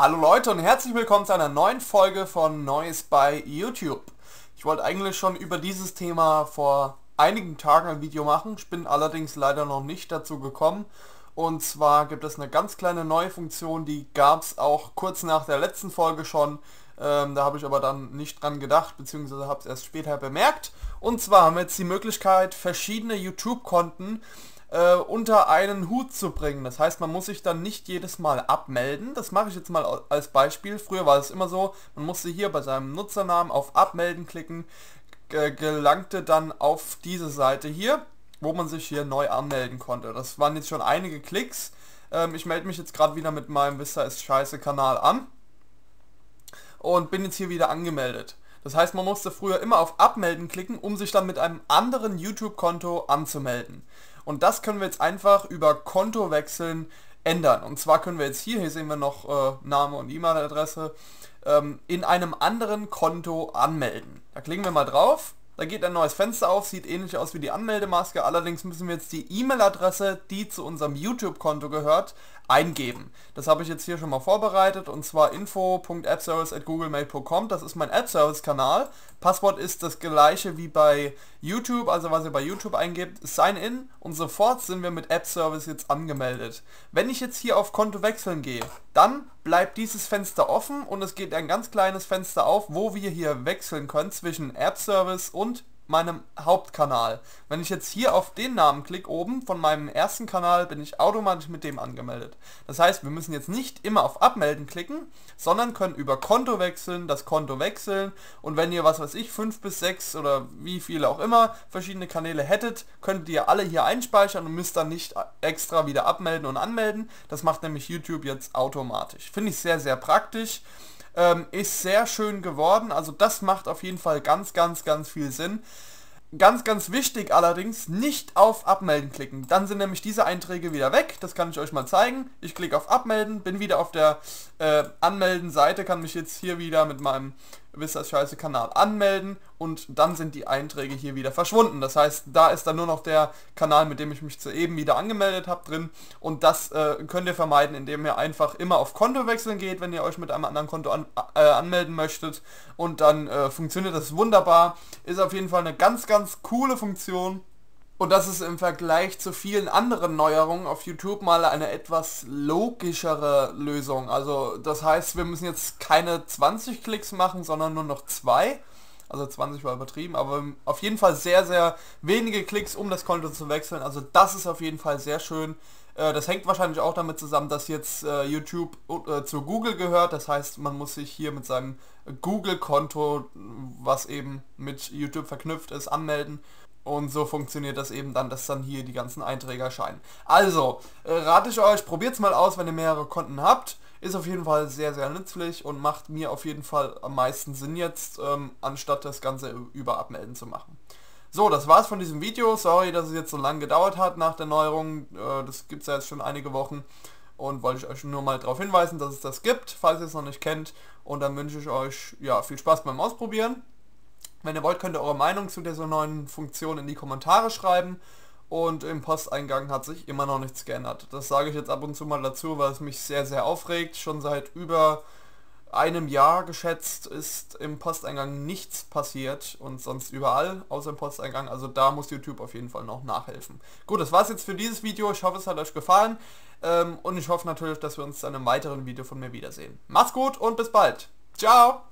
Hallo Leute und herzlich willkommen zu einer neuen Folge von Neues bei YouTube. Ich wollte eigentlich schon über dieses Thema vor einigen Tagen ein Video machen, ich bin allerdings leider noch nicht dazu gekommen. Und zwar gibt es eine ganz kleine neue Funktion, die gab es auch kurz nach der letzten Folge schon. Da habe ich aber dann nicht dran gedacht, beziehungsweise habe es erst später bemerkt. Und zwar haben wir jetzt die Möglichkeit, verschiedene YouTube-Konten unter einen Hut zu bringen. Das heißt, man muss sich dann nicht jedes Mal abmelden. Das mache ich jetzt mal als Beispiel. Früher war es immer so, man musste hier bei seinem Nutzernamen auf Abmelden klicken, gelangte dann auf diese Seite hier, wo man sich hier neu anmelden konnte. Das waren jetzt schon einige Klicks. Ich melde mich jetzt gerade wieder mit meinem Vistaistscheisse-Kanal an und bin jetzt hier wieder angemeldet. Das heißt, man musste früher immer auf Abmelden klicken, um sich dann mit einem anderen YouTube-Konto anzumelden. Und das können wir jetzt einfach über Kontowechseln ändern. Und zwar können wir jetzt hier sehen wir noch Name und E-Mail-Adresse, in einem anderen Konto anmelden. Da klicken wir mal drauf, da geht ein neues Fenster auf, sieht ähnlich aus wie die Anmeldemaske, allerdings müssen wir jetzt die E-Mail-Adresse, die zu unserem YouTube-Konto gehört, eingeben. Das habe ich jetzt hier schon mal vorbereitet, und zwar info.appservice@googlemail.com. Das ist mein App-Service-Kanal. Passwort ist das gleiche wie bei YouTube, also was ihr bei YouTube eingebt, Sign-In, und sofort sind wir mit App-Service jetzt angemeldet. Wenn ich jetzt hier auf Konto wechseln gehe, dann bleibt dieses Fenster offen und es geht ein ganz kleines Fenster auf, wo wir hier wechseln können zwischen App-Service und meinem Hauptkanal. Wenn ich jetzt hier auf den Namen klicke oben von meinem ersten Kanal, bin ich automatisch mit dem angemeldet. Das heißt, wir müssen jetzt nicht immer auf Abmelden klicken, sondern können über Konto wechseln, das Konto wechseln, und wenn ihr, was weiß ich, 5 bis 6 oder wie viele auch immer verschiedene Kanäle hättet, könnt ihr alle hier einspeichern und müsst dann nicht extra wieder abmelden und anmelden. Das macht nämlich YouTube jetzt automatisch. Finde ich sehr, sehr praktisch. Ist sehr schön geworden, also das macht auf jeden Fall ganz, ganz, ganz viel Sinn. Ganz, ganz wichtig allerdings, nicht auf Abmelden klicken, dann sind nämlich diese Einträge wieder weg, das kann ich euch mal zeigen. Ich klicke auf Abmelden, bin wieder auf der Anmelden-Seite, kann mich jetzt hier wieder mit meinem Vistaistscheisse-Kanal anmelden und dann sind die Einträge hier wieder verschwunden. Das heißt, da ist dann nur noch der Kanal, mit dem ich mich soeben wieder angemeldet habe, drin, und das könnt ihr vermeiden, indem ihr einfach immer auf Konto wechseln geht, wenn ihr euch mit einem anderen Konto anmelden möchtet, und dann funktioniert das wunderbar. Ist auf jeden Fall eine ganz, ganz coole Funktion. Und das ist im Vergleich zu vielen anderen Neuerungen auf YouTube mal eine etwas logischere Lösung. Also das heißt, wir müssen jetzt keine 20 Klicks machen, sondern nur noch 2. Also 20 war übertrieben, aber auf jeden Fall sehr, sehr wenige Klicks, um das Konto zu wechseln. Also das ist auf jeden Fall sehr schön. Das hängt wahrscheinlich auch damit zusammen, dass jetzt YouTube zu Google gehört. Das heißt, man muss sich hier mit seinem Google-Konto, was eben mit YouTube verknüpft ist, anmelden. Und so funktioniert das eben dann, dass dann hier die ganzen Einträge erscheinen. Also, rate ich euch, probiert es mal aus, wenn ihr mehrere Konten habt. Ist auf jeden Fall sehr, sehr nützlich und macht mir auf jeden Fall am meisten Sinn jetzt, anstatt das Ganze über Abmelden zu machen. So, das war's von diesem Video. Sorry, dass es jetzt so lange gedauert hat nach der Neuerung. Das gibt es ja jetzt schon einige Wochen. Und wollte ich euch nur mal darauf hinweisen, dass es das gibt, falls ihr es noch nicht kennt. Und dann wünsche ich euch ja viel Spaß beim Ausprobieren. Wenn ihr wollt, könnt ihr eure Meinung zu dieser neuen Funktion in die Kommentare schreiben, und im Posteingang hat sich immer noch nichts geändert. Das sage ich jetzt ab und zu mal dazu, weil es mich sehr, sehr aufregt. Schon seit über einem Jahr geschätzt ist im Posteingang nichts passiert, und sonst überall außer im Posteingang. Also da muss YouTube auf jeden Fall noch nachhelfen. Gut, das war's jetzt für dieses Video. Ich hoffe, es hat euch gefallen, und ich hoffe natürlich, dass wir uns dann im weiteren Video von mir wiedersehen. Macht's gut und bis bald. Ciao!